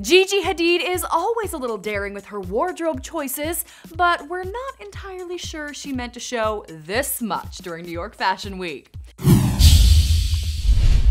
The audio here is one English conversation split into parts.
Gigi Hadid is always a little daring with her wardrobe choices, but we're not entirely sure she meant to show this much during New York Fashion Week.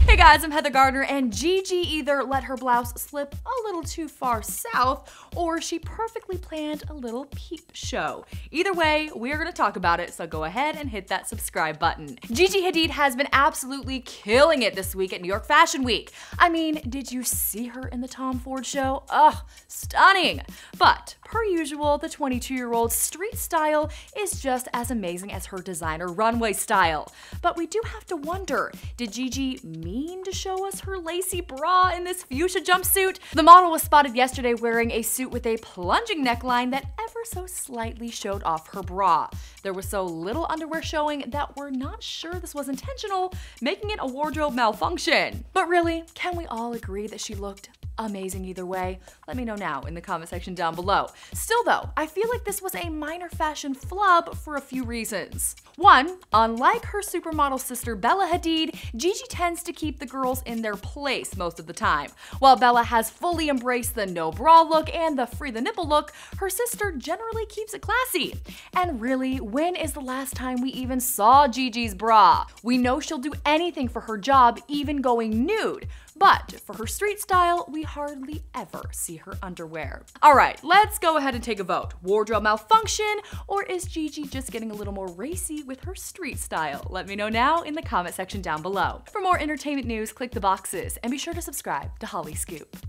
Hey guys, I'm Heather Gardner, and Gigi either let her blouse slip a little too far south, or she perfectly planned a little peep show. Either way, we're gonna talk about it, so go ahead and hit that subscribe button. Gigi Hadid has been absolutely killing it this week at New York Fashion Week. I mean, did you see her in the Tom Ford show? Ugh, stunning! But per usual, the 22-year-old's street style is just as amazing as her designer runway style. But we do have to wonder, did Gigi mean to show us her lacy bra in this fuchsia jumpsuit? The model was spotted yesterday wearing a suit with a plunging neckline that ever so slightly showed off her bra. There was so little underwear showing that we're not sure this was intentional, making it a wardrobe malfunction. But really, can we all agree that she looked amazing either way? Let me know now in the comment section down below. Still though, I feel like this was a minor fashion flub for a few reasons. One, unlike her supermodel sister Bella Hadid, Gigi tends to keep the girls in their place most of the time. While Bella has fully embraced the no bra look and the free the nipple look, her sister generally keeps it classy. And really, when is the last time we even saw Gigi's bra? We know she'll do anything for her job, even going nude. But for her street style, we hardly ever see her underwear. All right, let's go ahead and take a vote. Wardrobe malfunction, or is Gigi just getting a little more racy with her street style? Let me know now in the comment section down below. For more entertainment news, click the boxes and be sure to subscribe to Hollyscoop.